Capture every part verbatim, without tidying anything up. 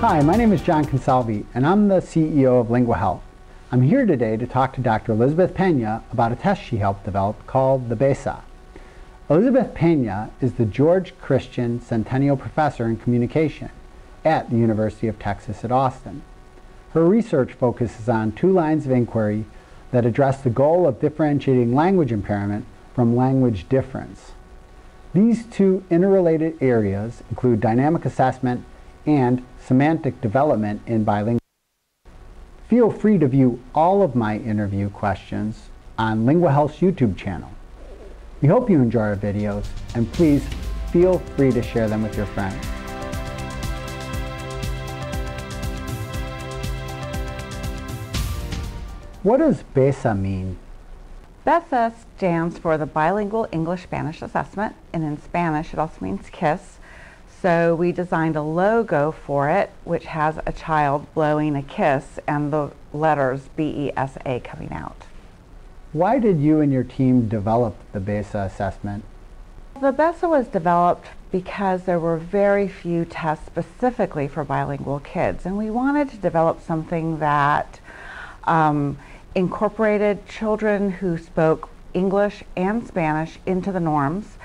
Hi, my name is John Consalvi, and I'm the C E O of LinguaHealth. I'm here today to talk to Doctor Elizabeth Pena about a test she helped develop called the BESA. Elizabeth Pena is the George Christian Centennial Professor in Communication at the University of Texas at Austin. Her research focuses on two lines of inquiry that address the goal of differentiating language impairment from language difference. These two interrelated areas include dynamic assessment and semantic development in bilingual. Feel free to view all of my interview questions on LinguaHealth's YouTube channel. We hope you enjoy our videos, and please feel free to share them with your friends. What does BESA mean? BESA stands for the Bilingual English-Spanish Assessment, and in Spanish it also means kiss. So we designed a logo for it, which has a child blowing a kiss and the letters B E S A coming out. Why did you and your team develop the BESA assessment? The BESA was developed because there were very few tests specifically for bilingual kids, and we wanted to develop something that um, incorporated children who spoke English and Spanish into the norms,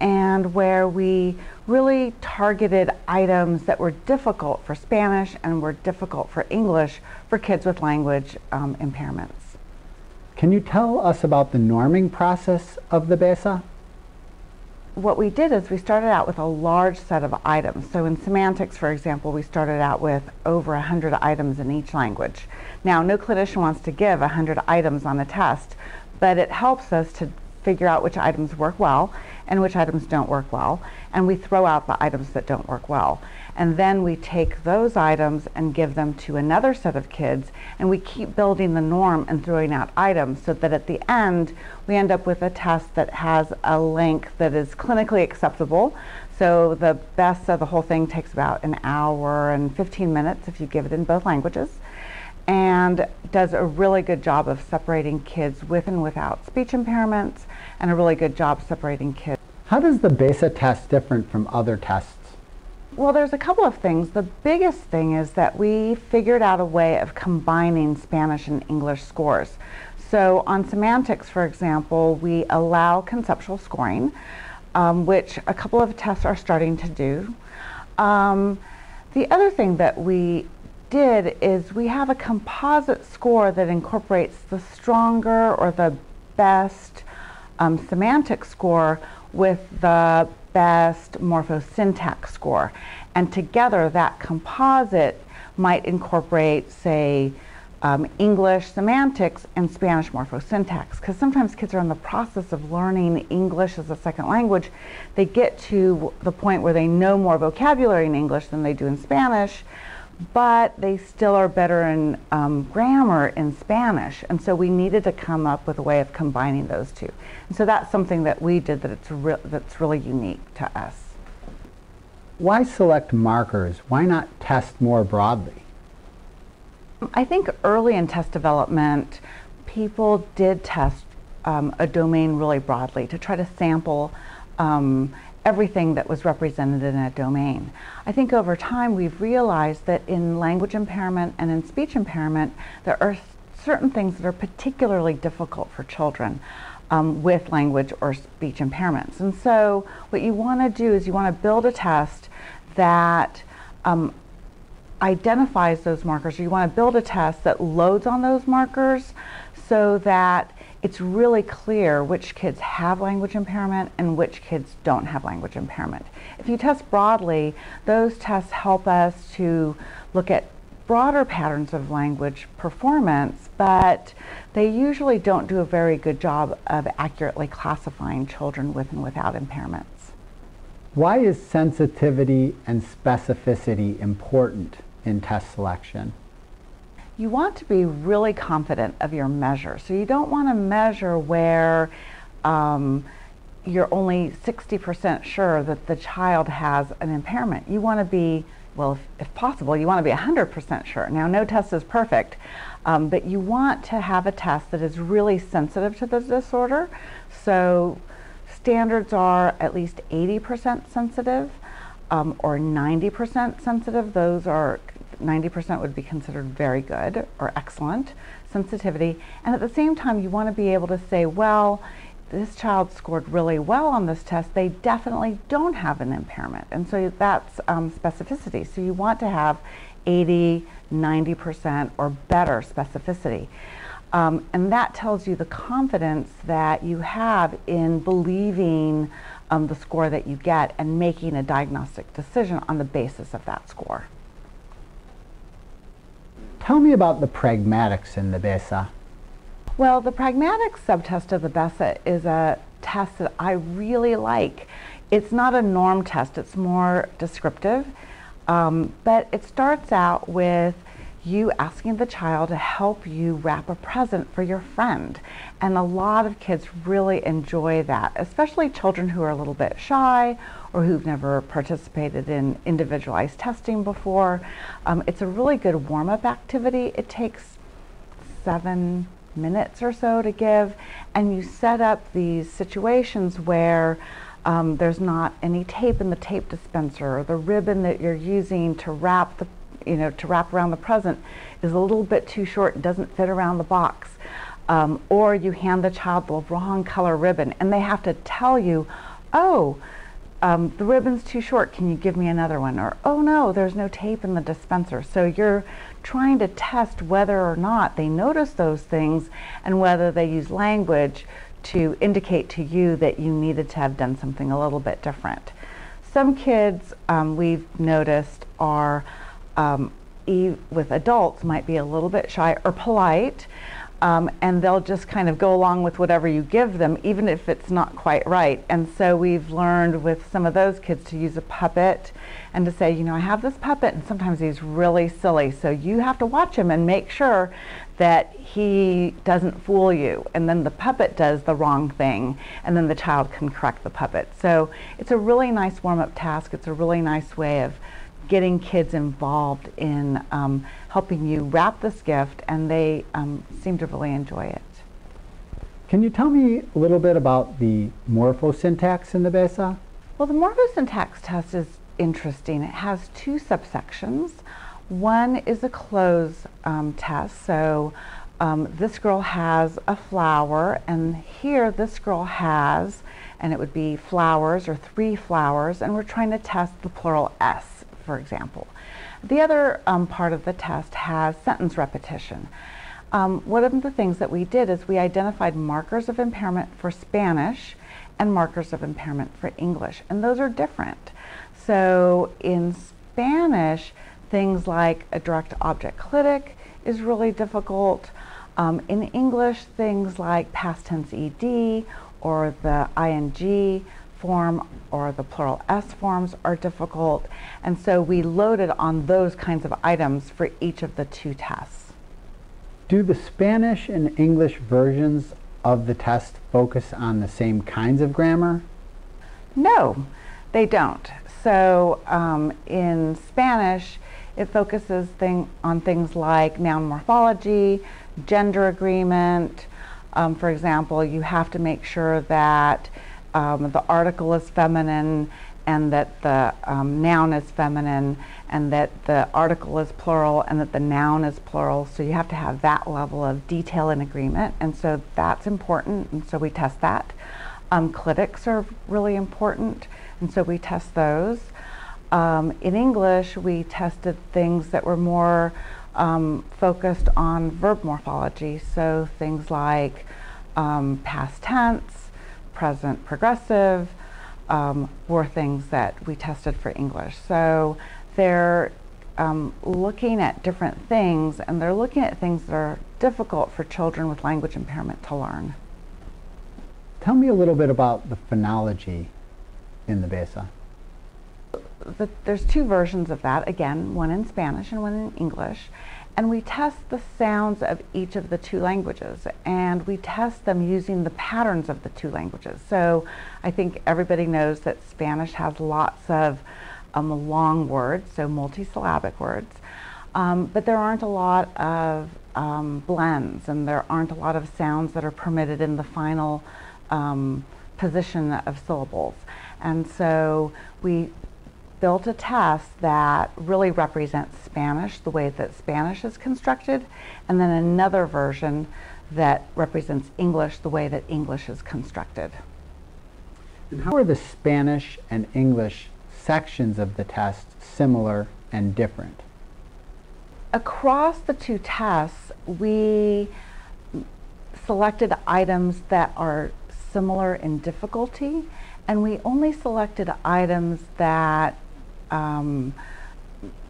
and where we really targeted items that were difficult for Spanish and were difficult for English for kids with language um, impairments. Can you tell us about the norming process of the BESA? What we did is we started out with a large set of items. So in semantics, for example, we started out with over one hundred items in each language. Now, no clinician wants to give one hundred items on a test, but it helps us to figure out which items work well and which items don't work well, and we throw out the items that don't work well. And then we take those items and give them to another set of kids, and we keep building the norm and throwing out items so that at the end we end up with a test that has a length that is clinically acceptable. So the BESA, the whole thing takes about an hour and fifteen minutes if you give it in both languages, and does a really good job of separating kids with and without speech impairments, and a really good job separating kids. How does the BESA test different from other tests? Well, there's a couple of things. The biggest thing is that we figured out a way of combining Spanish and English scores. So on semantics, for example, we allow conceptual scoring, um, which a couple of tests are starting to do. Um, the other thing that we did is we have a composite score that incorporates the stronger or the best um, semantic score with the best morphosyntax score. And together that composite might incorporate, say, um, English semantics and Spanish morphosyntax, because sometimes kids are in the process of learning English as a second language. They get to the point where they know more vocabulary in English than they do in Spanish, but they still are better in um, grammar in Spanish, and so we needed to come up with a way of combining those two. And so that's something that we did that it's re that's really unique to us. Why select markers? Why not test more broadly? I think early in test development, people did test um, a domain really broadly to try to sample um, everything that was represented in a domain. I think over time we've realized that in language impairment and in speech impairment, there are certain things that are particularly difficult for children um, with language or speech impairments. And so what you want to do is you want to build a test that um, identifies those markers, or you want to build a test that loads on those markers so that it's really clear which kids have language impairment and which kids don't have language impairment. If you test broadly, those tests help us to look at broader patterns of language performance, but they usually don't do a very good job of accurately classifying children with and without impairments. Why is sensitivity and specificity important in test selection? You want to be really confident of your measure. So you don't want to measure where um, you're only sixty percent sure that the child has an impairment. You want to be, well, if, if possible, you want to be one hundred percent sure. Now, no test is perfect, um, but you want to have a test that is really sensitive to the disorder. So standards are at least eighty percent sensitive um, or ninety percent sensitive. Those are ninety percent would be considered very good or excellent sensitivity. And at the same time, you want to be able to say, well, this child scored really well on this test. They definitely don't have an impairment. And so that's um, specificity. So you want to have eighty, ninety percent or better specificity. Um, and that tells you the confidence that you have in believing um, the score that you get and making a diagnostic decision on the basis of that score. Tell me about the pragmatics in the BESA. Well, the pragmatic subtest of the BESA is a test that I really like. It's not a norm test, it's more descriptive, um, but it starts out with you asking the child to help you wrap a present for your friend. And a lot of kids really enjoy that, especially children who are a little bit shy or who've never participated in individualized testing before. Um, it's a really good warm-up activity. It takes seven minutes or so to give, and you set up these situations where um, there's not any tape in the tape dispenser, or the ribbon that you're using to wrap the you know, to wrap around the present is a little bit too short and doesn't fit around the box. Um, or you hand the child the wrong color ribbon and they have to tell you, oh, um, the ribbon's too short, can you give me another one? Or, oh no, there's no tape in the dispenser. So you're trying to test whether or not they notice those things and whether they use language to indicate to you that you needed to have done something a little bit different. Some kids um, we've noticed are Um, e with adults might be a little bit shy or polite, um, and they'll just kind of go along with whatever you give them, even if it's not quite right. And so we've learned with some of those kids to use a puppet and to say, you know, I have this puppet and sometimes he's really silly, so you have to watch him and make sure that he doesn't fool you. And then the puppet does the wrong thing, and then the child can correct the puppet. So it's a really nice warm-up task. It's a really nice way of getting kids involved in um, helping you wrap this gift, and they um, seem to really enjoy it. Can you tell me a little bit about the morphosyntax in the BESA? Well, the morphosyntax test is interesting. It has two subsections. One is a close um, test, so um, this girl has a flower, and here this girl has, and it would be flowers or three flowers, and we're trying to test the plural S, for example. The other um, part of the test has sentence repetition. Um, one of the things that we did is we identified markers of impairment for Spanish and markers of impairment for English, and those are different. So in Spanish, things like a direct object clitic is really difficult. Um, in English, things like past tense E D or the I N G form or the plural S forms are difficult, and so we loaded on those kinds of items for each of the two tests. Do the Spanish and English versions of the test focus on the same kinds of grammar? No, they don't. So um, in Spanish, it focuses thing on things like noun morphology, gender agreement. Um, for example, you have to make sure that Um, the article is feminine and that the um, noun is feminine, and that the article is plural and that the noun is plural. So you have to have that level of detail and agreement, and so that's important, and so we test that. Um, clitics are really important, and so we test those. Um, in English, we tested things that were more um, focused on verb morphology, so things like um, past tense, present progressive, um, were things that we tested for English. So they're um, looking at different things, and they're looking at things that are difficult for children with language impairment to learn. Tell me a little bit about the phonology in the BESA. The, there's two versions of that, again, one in Spanish and one in English. And we test the sounds of each of the two languages, and we test them using the patterns of the two languages. So I think everybody knows that Spanish has lots of um, long words, so multisyllabic words, um, but there aren't a lot of um, blends, and there aren't a lot of sounds that are permitted in the final um, position of syllables. And so we built a test that really represents Spanish, the way that Spanish is constructed, and then another version that represents English, the way that English is constructed. And how are the Spanish and English sections of the test similar and different? Across the two tests, we selected items that are similar in difficulty, and we only selected items that um,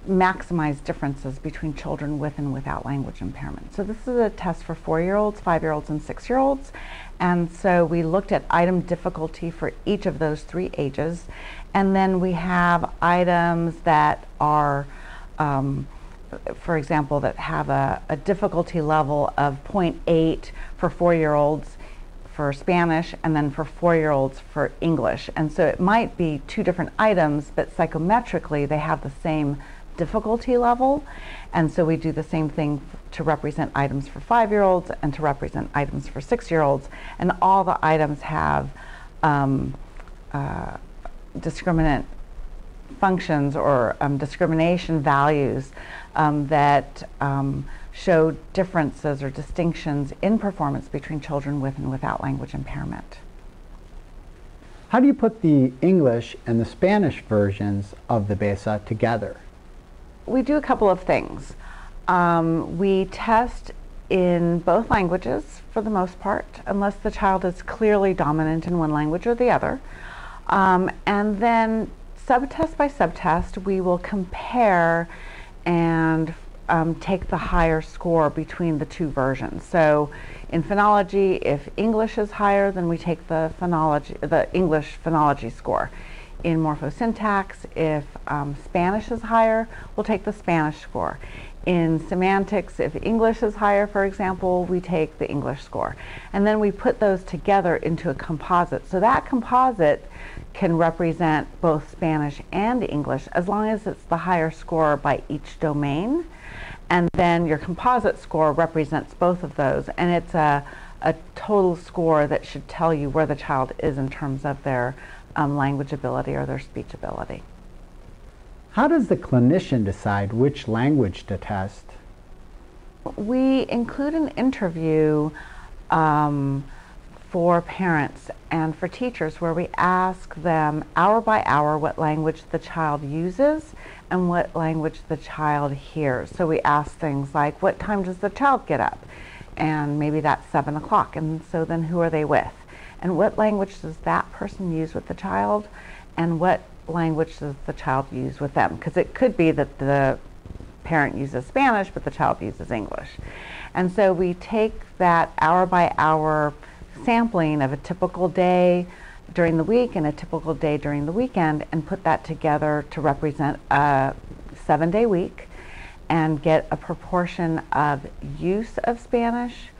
maximize differences between children with and without language impairment. So this is a test for four-year-olds, five-year-olds, and six-year-olds. And so we looked at item difficulty for each of those three ages. And then we have items that are, um, for example, that have a, a difficulty level of zero point eight for four-year-olds for Spanish, and then for four-year-olds for English. And so it might be two different items, but psychometrically they have the same difficulty level. And so we do the same thing to represent items for five-year-olds and to represent items for six-year-olds. And all the items have um, uh, discriminant functions or um, discrimination values um, that um, show differences or distinctions in performance between children with and without language impairment. How do you put the English and the Spanish versions of the BESA together? We do a couple of things. Um, we test in both languages for the most part, unless the child is clearly dominant in one language or the other. Um, and then subtest by subtest, we will compare and Um, take the higher score between the two versions. So in phonology, if English is higher, then we take the phonology, the English phonology score. In morphosyntax, if um, Spanish is higher, we'll take the Spanish score. In semantics, if English is higher, for example, we take the English score. And then we put those together into a composite. So that composite can represent both Spanish and English, as long as it's the higher score by each domain. And then your composite score represents both of those, and it's a, a total score that should tell you where the child is in terms of their um, language ability or their speech ability. How does the clinician decide which language to test? We include an interview um, for parents and for teachers where we ask them hour by hour what language the child uses and what language the child hears. So we ask things like, what time does the child get up? And maybe that's seven o'clock. And so then who are they with? And what language does that person use with the child? And what language does the child use with them? Because it could be that the parent uses Spanish, but the child uses English. And so we take that hour by hour sampling of a typical day during the week and a typical day during the weekend and put that together to represent a seven-day week and get a proportion of use of Spanish,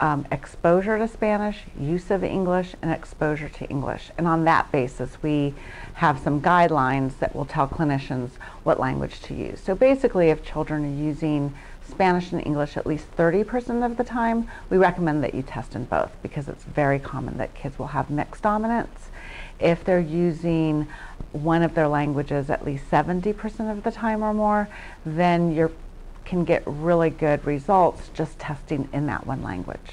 um, exposure to Spanish, use of English, and exposure to English. And on that basis, we have some guidelines that will tell clinicians what language to use. So basically, if children are using Spanish and English at least thirty percent of the time, we recommend that you test in both because it's very common that kids will have mixed dominance. If they're using one of their languages at least seventy percent of the time or more, then you can get really good results just testing in that one language.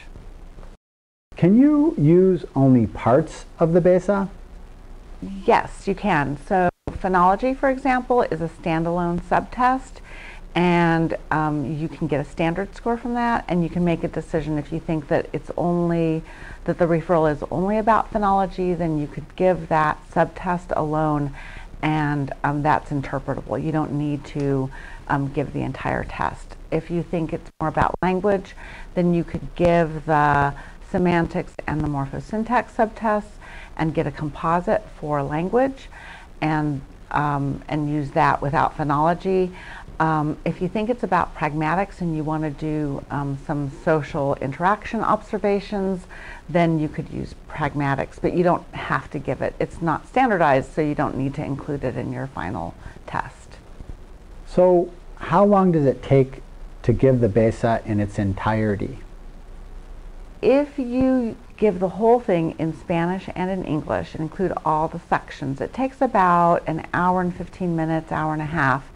Can you use only parts of the BESA? Yes, you can. So phonology, for example, is a standalone subtest. And um, you can get a standard score from that, and you can make a decision if you think that it's only, that the referral is only about phonology, then you could give that subtest alone, and um, that's interpretable. You don't need to um, give the entire test. If you think it's more about language, then you could give the semantics and the morphosyntax subtests and get a composite for language and, um, and use that without phonology. Um, if you think it's about pragmatics and you want to do um, some social interaction observations, then you could use pragmatics, but you don't have to give it. It's not standardized, so you don't need to include it in your final test. So how long does it take to give the BESA in its entirety? If you give the whole thing in Spanish and in English and include all the sections. It takes about an hour and fifteen minutes, hour and a half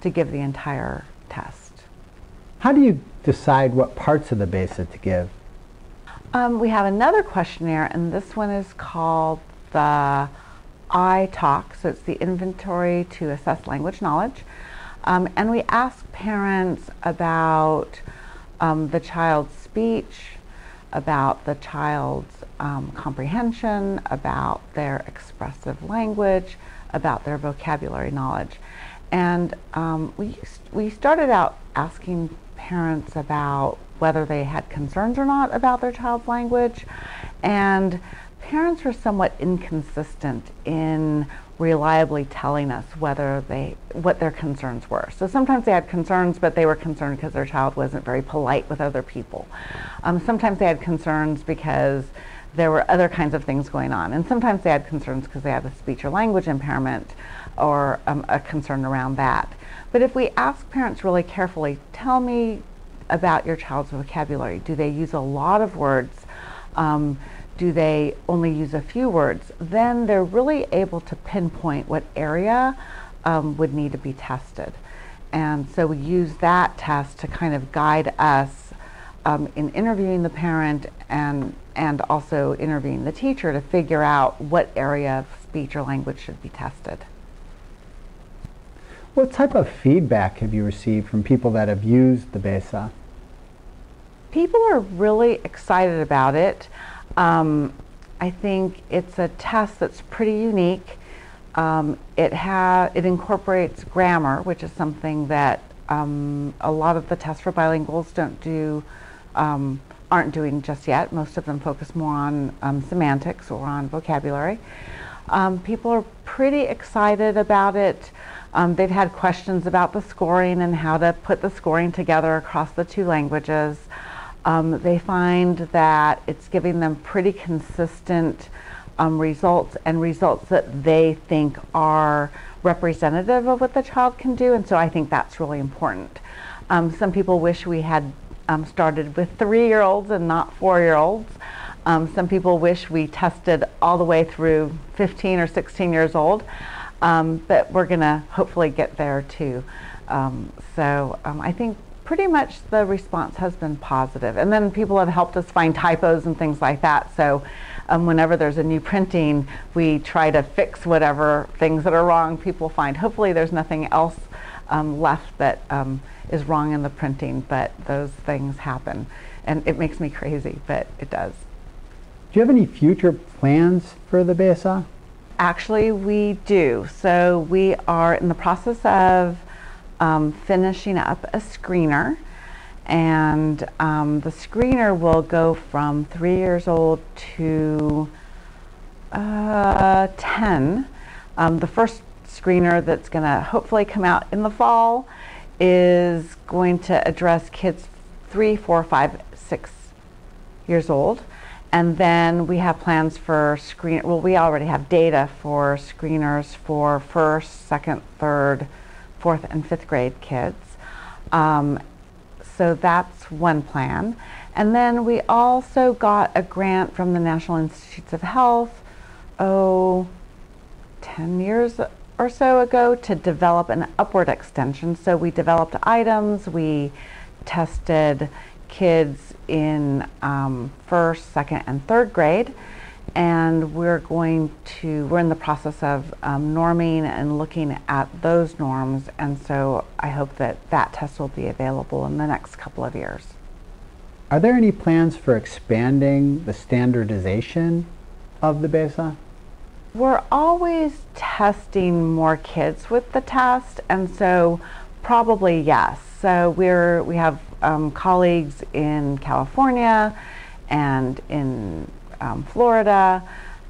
to give the entire test. How do you decide what parts of the BESA to give? Um, we have another questionnaire, and this one is called the I TALK, so it's the Inventory to Assess Language Knowledge. Um, and we ask parents about um, the child's speech, about the child's um, comprehension, about their expressive language, about their vocabulary knowledge. And um, we, we started out asking parents about whether they had concerns or not about their child's language, and parents were somewhat inconsistent in reliably telling us whether they, what their concerns were. So sometimes they had concerns, but they were concerned because their child wasn't very polite with other people. Um, sometimes they had concerns because there were other kinds of things going on. And sometimes they had concerns because they had a speech or language impairment or um, a concern around that. But if we ask parents really carefully, tell me about your child's vocabulary. Do they use a lot of words? Um, Do they only use a few words? Then they're really able to pinpoint what area um, would need to be tested. And so we use that test to kind of guide us um, in interviewing the parent and, and also interviewing the teacher to figure out what area of speech or language should be tested. What type of feedback have you received from people that have used the BESA? People are really excited about it. Um, I think it's a test that's pretty unique. Um, it, ha it incorporates grammar, which is something that um, a lot of the tests for bilinguals don't do, um, aren't doing just yet. Most of them focus more on um, semantics or on vocabulary. Um, people are pretty excited about it. Um, they've had questions about the scoring and how to put the scoring together across the two languages. Um, they find that it's giving them pretty consistent um, results, and results that they think are representative of what the child can do, and so I think that's really important. Um, some people wish we had um, started with three-year-olds and not four-year-olds. Um, some people wish we tested all the way through fifteen or sixteen years old, um, but we're going to hopefully get there too. Um, so um, I think pretty much the response has been positive. And then people have helped us find typos and things like that. So um, whenever there's a new printing, we try to fix whatever things that are wrong people find. Hopefully there's nothing else um, left that um, is wrong in the printing, but those things happen. And it makes me crazy, but it does. Do you have any future plans for the BESA? Actually, we do. So we are in the process of Um, finishing up a screener, and um, the screener will go from three years old to uh, ten. Um, the first screener that's going to hopefully come out in the fall is going to address kids three, four, five, six years old, and then we have plans for screen. Well, we already have data for screeners for first, second, third, fourth and fifth grade kids. Um, so that's one plan. And then we also got a grant from the National Institutes of Health, oh, ten years or so ago, to develop an upward extension. So we developed items, we tested kids in um, first, second, and third grade. And we're going to, we're in the process of um, norming and looking at those norms, and so I hope that that test will be available in the next couple of years. Are there any plans for expanding the standardization of the BESA? We're always testing more kids with the test, and so probably yes. So we're, we have um, colleagues in California and in Um, Florida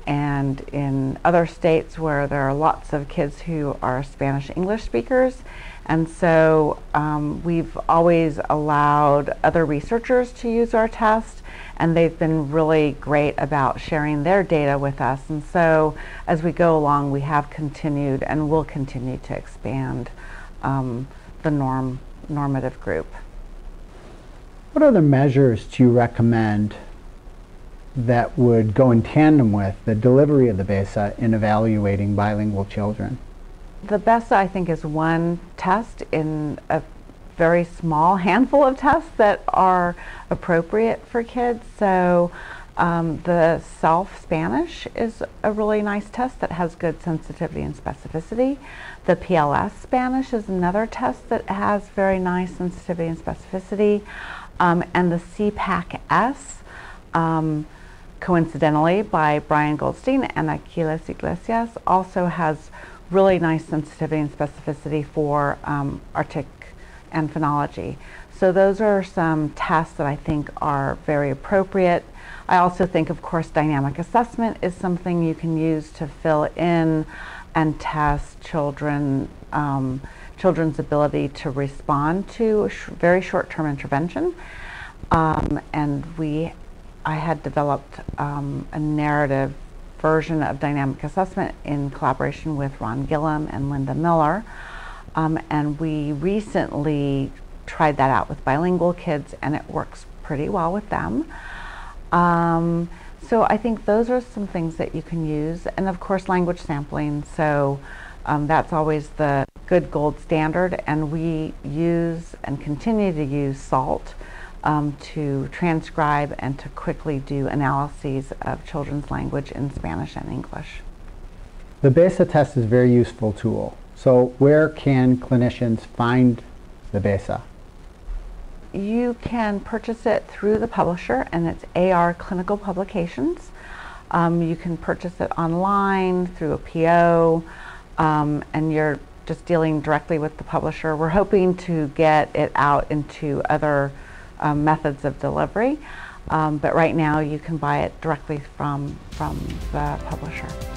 and in other states where there are lots of kids who are Spanish English speakers, and so um, we've always allowed other researchers to use our test, and they've been really great about sharing their data with us, and so as we go along we have continued and will continue to expand um, the norm normative group. What other measures do you recommend that would go in tandem with the delivery of the BESA in evaluating bilingual children. The BESA, I think, is one test in a very small handful of tests that are appropriate for kids. So um, the Self Spanish is a really nice test that has good sensitivity and specificity. The P L S Spanish is another test that has very nice sensitivity and specificity. Um, and the C PAC S, um, coincidentally by Brian Goldstein and Aquila Siglesias, also has really nice sensitivity and specificity for um, artic and phonology. So those are some tests that I think are very appropriate. I also think, of course, dynamic assessment is something you can use to fill in and test children, um, children's ability to respond to sh very short-term intervention. Um, and we, I had developed um, a narrative version of dynamic assessment in collaboration with Ron Gillam and Linda Miller. Um, and we recently tried that out with bilingual kids, and it works pretty well with them. Um, so I think those are some things that you can use. And of course, language sampling. So um, that's always the good gold standard. And we use and continue to use SALT um, to transcribe and to quickly do analyses of children's language in Spanish and English. The BESA test is a very useful tool. So where can clinicians find the BESA? You can purchase it through the publisher, and it's A R Clinical Publications. Um, you can purchase it online through a P O, um, and you're just dealing directly with the publisher. We're hoping to get it out into other um, methods of delivery, um, but right now you can buy it directly from, from the publisher.